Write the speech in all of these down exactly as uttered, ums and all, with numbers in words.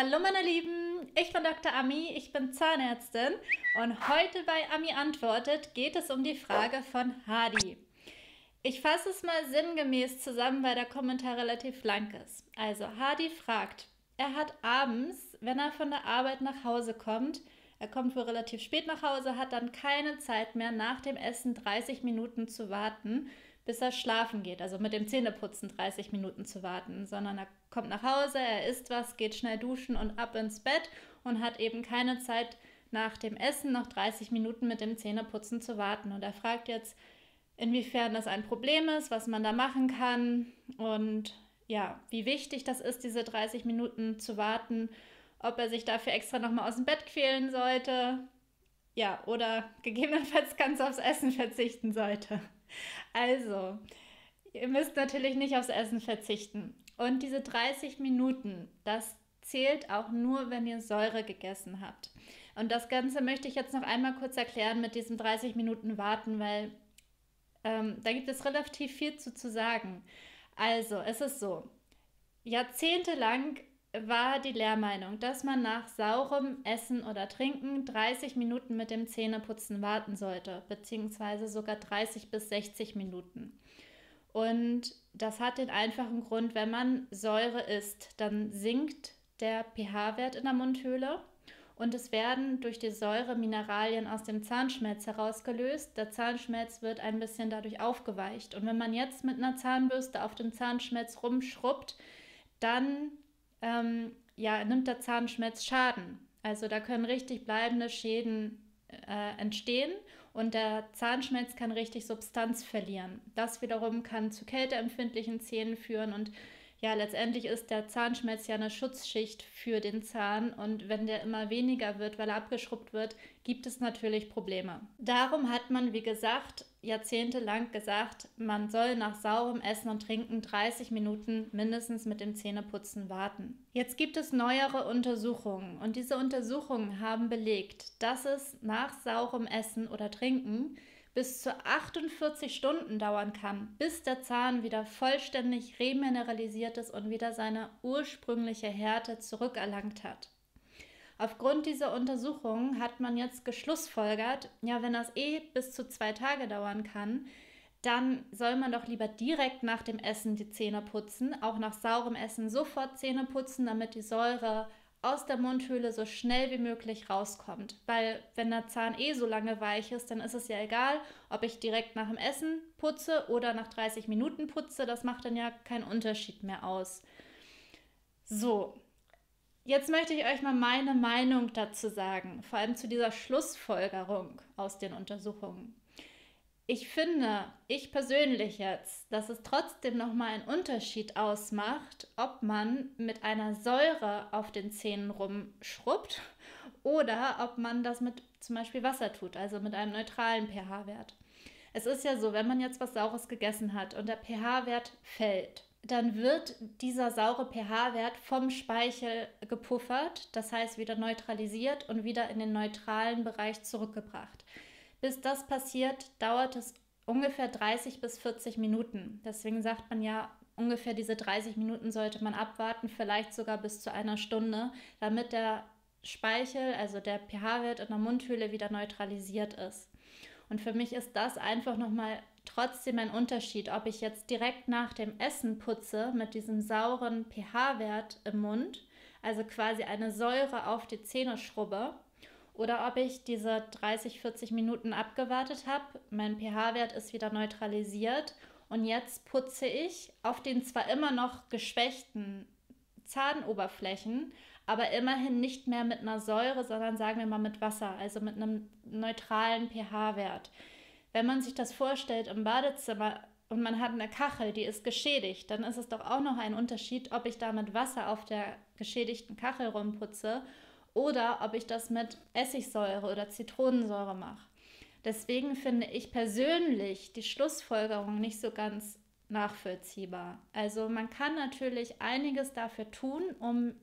Hallo meine Lieben, ich bin Doktor Ami, ich bin Zahnärztin und heute bei Ami antwortet geht es um die Frage von Hadi. Ich fasse es mal sinngemäß zusammen, weil der Kommentar relativ lang ist. Also Hadi fragt, er hat abends, wenn er von der Arbeit nach Hause kommt, er kommt wohl relativ spät nach Hause, hat dann keine Zeit mehr nach dem Essen dreißig Minuten zu warten, bis er schlafen geht, also mit dem Zähneputzen dreißig Minuten zu warten, sondern er kommt nach Hause, er isst was, geht schnell duschen und ab ins Bett und hat eben keine Zeit nach dem Essen noch dreißig Minuten mit dem Zähneputzen zu warten. Und er fragt jetzt, inwiefern das ein Problem ist, was man da machen kann und ja, wie wichtig das ist, diese dreißig Minuten zu warten, ob er sich dafür extra nochmal aus dem Bett quälen sollte, ja, oder gegebenenfalls ganz aufs Essen verzichten sollte. Also, ihr müsst natürlich nicht aufs Essen verzichten. Und diese dreißig Minuten, das zählt auch nur, wenn ihr Säure gegessen habt. Und das Ganze möchte ich jetzt noch einmal kurz erklären mit diesem dreißig Minuten warten, weil ähm, da gibt es relativ viel zu, zu sagen. Also, es ist so, jahrzehntelang war die Lehrmeinung, dass man nach saurem Essen oder Trinken dreißig Minuten mit dem Zähneputzen warten sollte, beziehungsweise sogar dreißig bis sechzig Minuten. Und das hat den einfachen Grund, wenn man Säure isst, dann sinkt der pH-Wert in der Mundhöhle und es werden durch die Säure Mineralien aus dem Zahnschmelz herausgelöst. Der Zahnschmelz wird ein bisschen dadurch aufgeweicht und wenn man jetzt mit einer Zahnbürste auf dem Zahnschmelz rumschrubbt, dann Ähm, ja, nimmt der Zahnschmelz Schaden. Also da können richtig bleibende Schäden äh, entstehen und der Zahnschmelz kann richtig Substanz verlieren. Das wiederum kann zu kälteempfindlichen Zähnen führen und ja, letztendlich ist der Zahnschmelz ja eine Schutzschicht für den Zahn und wenn der immer weniger wird, weil er abgeschrubbt wird, gibt es natürlich Probleme. Darum hat man, wie gesagt, jahrzehntelang gesagt, man soll nach saurem Essen und Trinken dreißig Minuten mindestens mit dem Zähneputzen warten. Jetzt gibt es neuere Untersuchungen und diese Untersuchungen haben belegt, dass es nach saurem Essen oder Trinken bis zu achtundvierzig Stunden dauern kann, bis der Zahn wieder vollständig remineralisiert ist und wieder seine ursprüngliche Härte zurückerlangt hat. Aufgrund dieser Untersuchungen hat man jetzt geschlussfolgert, ja, wenn das eh bis zu zwei Tage dauern kann, dann soll man doch lieber direkt nach dem Essen die Zähne putzen, auch nach saurem Essen sofort Zähne putzen, damit die Säure aus der Mundhöhle so schnell wie möglich rauskommt. Weil wenn der Zahn eh so lange weich ist, dann ist es ja egal, ob ich direkt nach dem Essen putze oder nach dreißig Minuten putze. Das macht dann ja keinen Unterschied mehr aus. So, jetzt möchte ich euch mal meine Meinung dazu sagen, vor allem zu dieser Schlussfolgerung aus den Untersuchungen. Ich finde, ich persönlich jetzt, dass es trotzdem nochmal einen Unterschied ausmacht, ob man mit einer Säure auf den Zähnen rumschrubbt oder ob man das mit zum Beispiel Wasser tut, also mit einem neutralen pH-Wert. Es ist ja so, wenn man jetzt was Saures gegessen hat und der pH-Wert fällt, dann wird dieser saure pH-Wert vom Speichel gepuffert, das heißt wieder neutralisiert und wieder in den neutralen Bereich zurückgebracht. Bis das passiert, dauert es ungefähr dreißig bis vierzig Minuten. Deswegen sagt man ja, ungefähr diese dreißig Minuten sollte man abwarten, vielleicht sogar bis zu einer Stunde, damit der Speichel, also der pH-Wert in der Mundhöhle wieder neutralisiert ist. Und für mich ist das einfach nochmal trotzdem ein Unterschied, ob ich jetzt direkt nach dem Essen putze mit diesem sauren pH-Wert im Mund, also quasi eine Säure auf die Zähne schrubbe, oder ob ich diese dreißig, vierzig Minuten abgewartet habe, mein pH-Wert ist wieder neutralisiert und jetzt putze ich auf den zwar immer noch geschwächten Zahnoberflächen, aber immerhin nicht mehr mit einer Säure, sondern sagen wir mal mit Wasser, also mit einem neutralen pH-Wert. Wenn man sich das vorstellt im Badezimmer und man hat eine Kachel, die ist geschädigt, dann ist es doch auch noch ein Unterschied, ob ich da mit Wasser auf der geschädigten Kachel rumputze oder ob ich das mit Essigsäure oder Zitronensäure mache. Deswegen finde ich persönlich die Schlussfolgerung nicht so ganz nachvollziehbar. Also man kann natürlich einiges dafür tun, um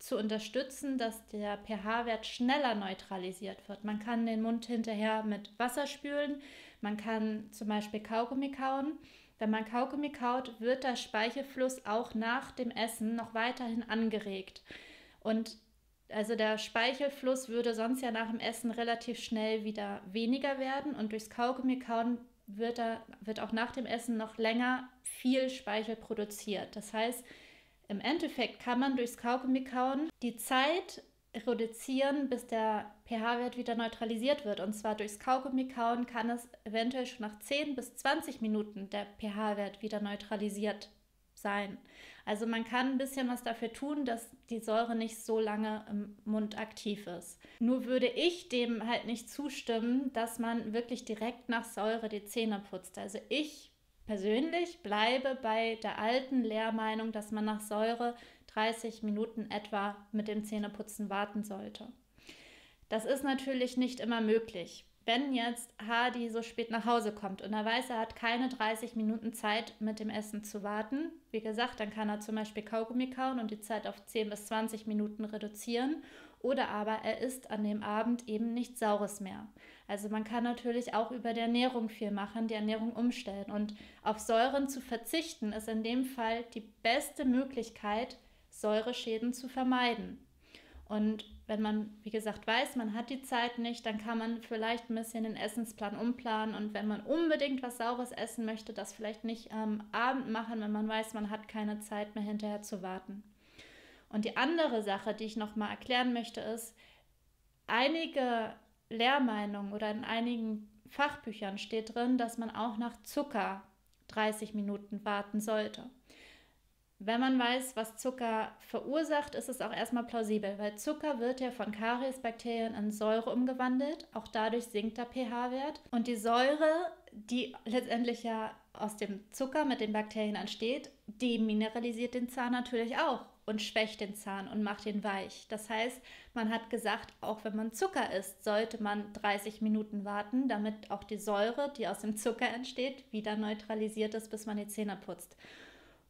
zu unterstützen, dass der pH-Wert schneller neutralisiert wird. Man kann den Mund hinterher mit Wasser spülen, man kann zum Beispiel Kaugummi kauen. Wenn man Kaugummi kaut, wird der Speichelfluss auch nach dem Essen noch weiterhin angeregt. Und also der Speichelfluss würde sonst ja nach dem Essen relativ schnell wieder weniger werden, und durchs Kaugummi kauen wird, er, wird auch nach dem Essen noch länger viel Speichel produziert. Das heißt, im Endeffekt kann man durchs Kaugummi kauen die Zeit reduzieren, bis der pH-Wert wieder neutralisiert wird. Und zwar durchs Kaugummi kauen kann es eventuell schon nach zehn bis zwanzig Minuten der pH-Wert wieder neutralisiert sein. Also man kann ein bisschen was dafür tun, dass die Säure nicht so lange im Mund aktiv ist. Nur würde ich dem halt nicht zustimmen, dass man wirklich direkt nach Säure die Zähne putzt. Also ich persönlich bleibe bei der alten Lehrmeinung, dass man nach Säure dreißig Minuten etwa mit dem Zähneputzen warten sollte. Das ist natürlich nicht immer möglich. Wenn jetzt Hadi so spät nach Hause kommt und er weiß, er hat keine dreißig Minuten Zeit, mit dem Essen zu warten, wie gesagt, dann kann er zum Beispiel Kaugummi kauen und die Zeit auf zehn bis zwanzig Minuten reduzieren. Oder aber er isst an dem Abend eben nichts Saures mehr. Also man kann natürlich auch über die Ernährung viel machen, die Ernährung umstellen. Und auf Säuren zu verzichten ist in dem Fall die beste Möglichkeit, Säureschäden zu vermeiden. Und wenn man, wie gesagt, weiß, man hat die Zeit nicht, dann kann man vielleicht ein bisschen den Essensplan umplanen. Und wenn man unbedingt was Saures essen möchte, das vielleicht nicht am Abend machen, wenn man weiß, man hat keine Zeit mehr hinterher zu warten. Und die andere Sache, die ich nochmal erklären möchte, ist, einige Lehrmeinungen oder in einigen Fachbüchern steht drin, dass man auch nach Zucker dreißig Minuten warten sollte. Wenn man weiß, was Zucker verursacht, ist es auch erstmal plausibel, weil Zucker wird ja von Kariesbakterien in Säure umgewandelt. Auch dadurch sinkt der pH-Wert. Und die Säure, die letztendlich ja aus dem Zucker mit den Bakterien entsteht, demineralisiert den Zahn natürlich auch und schwächt den Zahn und macht ihn weich. Das heißt, man hat gesagt, auch wenn man Zucker isst, sollte man dreißig Minuten warten, damit auch die Säure, die aus dem Zucker entsteht, wieder neutralisiert ist, bis man die Zähne putzt.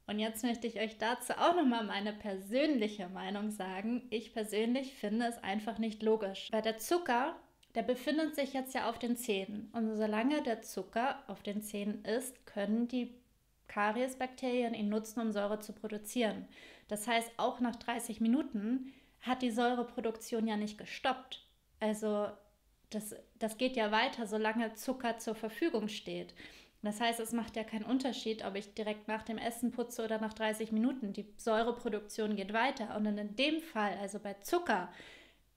Und jetzt möchte ich euch dazu auch nochmal meine persönliche Meinung sagen. Ich persönlich finde es einfach nicht logisch. Weil der Zucker, der befindet sich jetzt ja auf den Zähnen. Und solange der Zucker auf den Zähnen ist, können die Kariesbakterien ihn nutzen, um Säure zu produzieren. Das heißt, auch nach dreißig Minuten hat die Säureproduktion ja nicht gestoppt. Also das, das geht ja weiter, solange Zucker zur Verfügung steht. Das heißt, es macht ja keinen Unterschied, ob ich direkt nach dem Essen putze oder nach dreißig Minuten. Die Säureproduktion geht weiter. Und in dem Fall, also bei Zucker,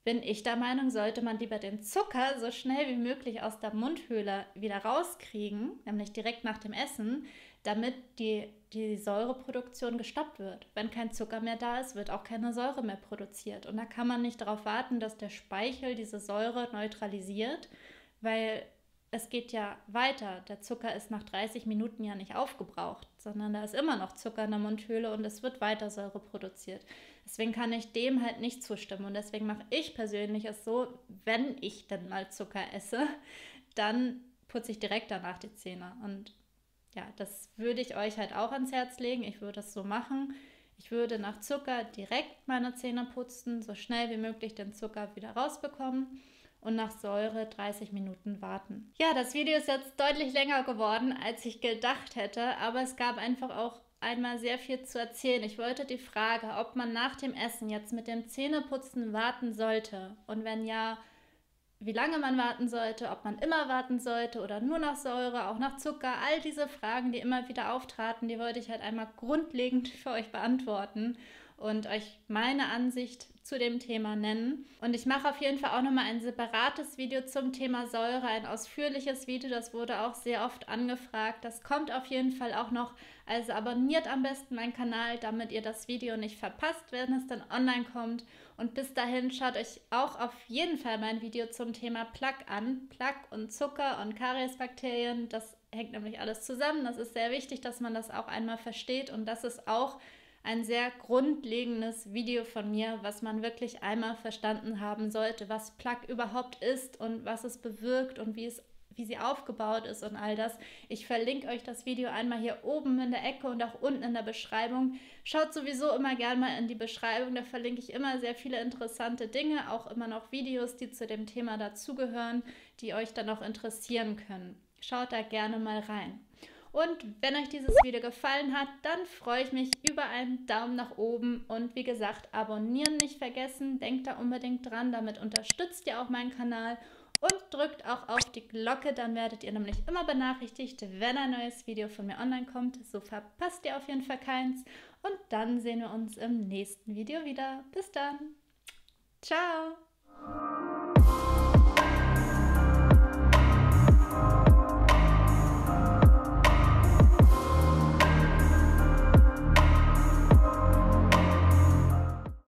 bin ich der Meinung, sollte man lieber den Zucker so schnell wie möglich aus der Mundhöhle wieder rauskriegen, nämlich direkt nach dem Essen, damit die, die Säureproduktion gestoppt wird. Wenn kein Zucker mehr da ist, wird auch keine Säure mehr produziert. Und da kann man nicht darauf warten, dass der Speichel diese Säure neutralisiert, weil es geht ja weiter. Der Zucker ist nach dreißig Minuten ja nicht aufgebraucht, sondern da ist immer noch Zucker in der Mundhöhle und es wird weiter Säure produziert. Deswegen kann ich dem halt nicht zustimmen. Und deswegen mache ich persönlich es so, wenn ich dann mal Zucker esse, dann putze ich direkt danach die Zähne. Und ja, das würde ich euch halt auch ans Herz legen. Ich würde das so machen. Ich würde nach Zucker direkt meine Zähne putzen, so schnell wie möglich den Zucker wieder rausbekommen. Und nach Säure dreißig Minuten warten. Ja, das Video ist jetzt deutlich länger geworden, als ich gedacht hätte, aber es gab einfach auch einmal sehr viel zu erzählen. Ich wollte die Frage, ob man nach dem Essen jetzt mit dem Zähneputzen warten sollte und wenn ja, wie lange man warten sollte, ob man immer warten sollte oder nur nach Säure, auch nach Zucker, all diese Fragen, die immer wieder auftraten, die wollte ich halt einmal grundlegend für euch beantworten und euch meine Ansicht zu dem Thema nennen. Und ich mache auf jeden Fall auch nochmal ein separates Video zum Thema Säure, ein ausführliches Video, das wurde auch sehr oft angefragt. Das kommt auf jeden Fall auch noch, also abonniert am besten meinen Kanal, damit ihr das Video nicht verpasst, wenn es dann online kommt. Und bis dahin schaut euch auch auf jeden Fall mein Video zum Thema Plaque an. Plaque und Zucker und Kariesbakterien, das hängt nämlich alles zusammen. Das ist sehr wichtig, dass man das auch einmal versteht und das ist auch ein sehr grundlegendes Video von mir, was man wirklich einmal verstanden haben sollte, was Plaque überhaupt ist und was es bewirkt und wie es, wie sie aufgebaut ist und all das. Ich verlinke euch das Video einmal hier oben in der Ecke und auch unten in der Beschreibung. Schaut sowieso immer gerne mal in die Beschreibung, da verlinke ich immer sehr viele interessante Dinge, auch immer noch Videos, die zu dem Thema dazugehören, die euch dann auch interessieren können. Schaut da gerne mal rein. Und wenn euch dieses Video gefallen hat, dann freue ich mich über einen Daumen nach oben. Und wie gesagt, abonnieren nicht vergessen. Denkt da unbedingt dran, damit unterstützt ihr auch meinen Kanal. Und drückt auch auf die Glocke, dann werdet ihr nämlich immer benachrichtigt, wenn ein neues Video von mir online kommt. So verpasst ihr auf jeden Fall keins. Und dann sehen wir uns im nächsten Video wieder. Bis dann. Ciao.